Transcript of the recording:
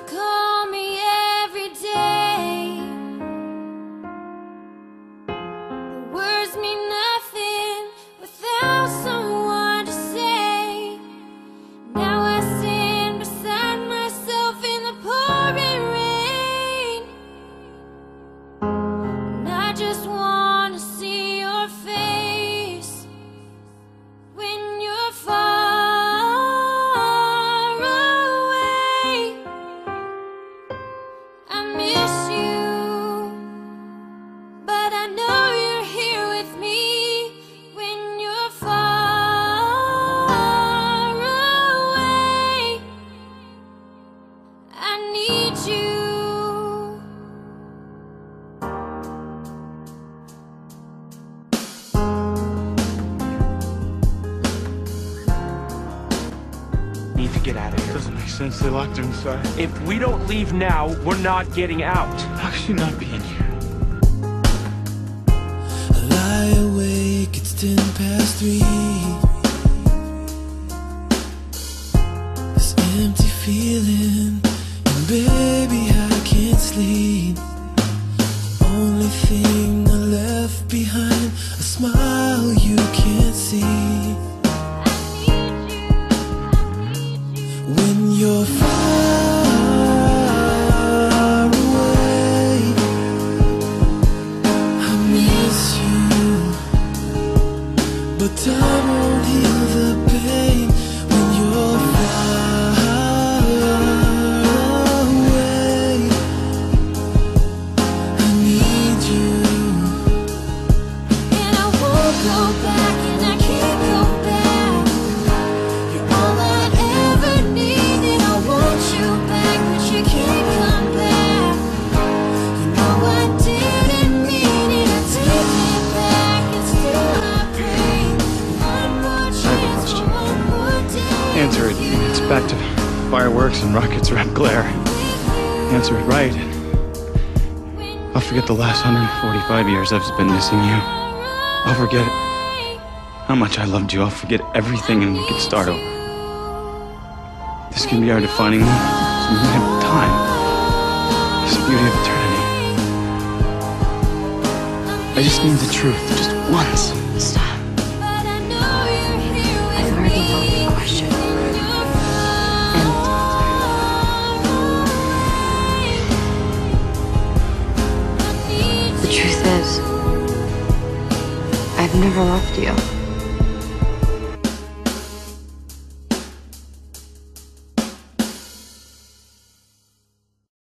to call me every day. Words mean nothing without someone to say. Now I stand beside myself in the pouring rain, and I just want to see your face when you're far. Need to get out of here. Doesn't make sense. They locked her inside. If we don't leave now, we're not getting out. How could she not be in here? I lie awake. It's 3:10. This empty feeling, and baby, I can't sleep. The only thing I left behind, a smile you can't see. When you're far away, I miss you, but time won't heal the pain. When you're far away, I need you, and I won't go back. Answer it. It's back to fireworks and rockets red glare. Answer it right. I'll forget the last 145 years I've been missing you. I'll forget how much I loved you. I'll forget everything, and we can start over. This can be our defining moment. It's a moment of time. It's the beauty of eternity. I just need the truth, just once. Stop. I've never loved you.